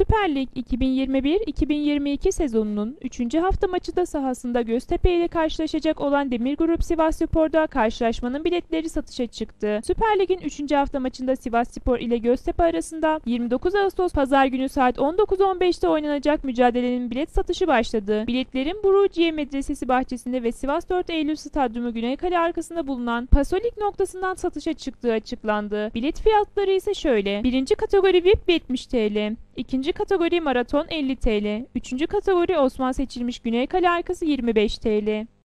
Süper Lig 2021-2022 sezonunun 3. hafta maçı da sahasında Göztepe ile karşılaşacak olan Demir Grup Sivasspor'da karşılaşmanın biletleri satışa çıktı. Süper Lig'in 3. hafta maçında Sivasspor ile Göztepe arasında 29 Ağustos Pazar günü saat 19.15'te oynanacak mücadelenin bilet satışı başladı. Biletlerin Buruciye Medresesi bahçesinde ve Sivas 4 Eylül Stadyumu Güneykale arkasında bulunan Passolig noktasından satışa çıktığı açıklandı. Bilet fiyatları ise şöyle: 1. kategori VIP 70 TL, 2. kategori maraton 50 TL, 3. kategori Osman Seçilmiş Güneykale arkası 25 TL.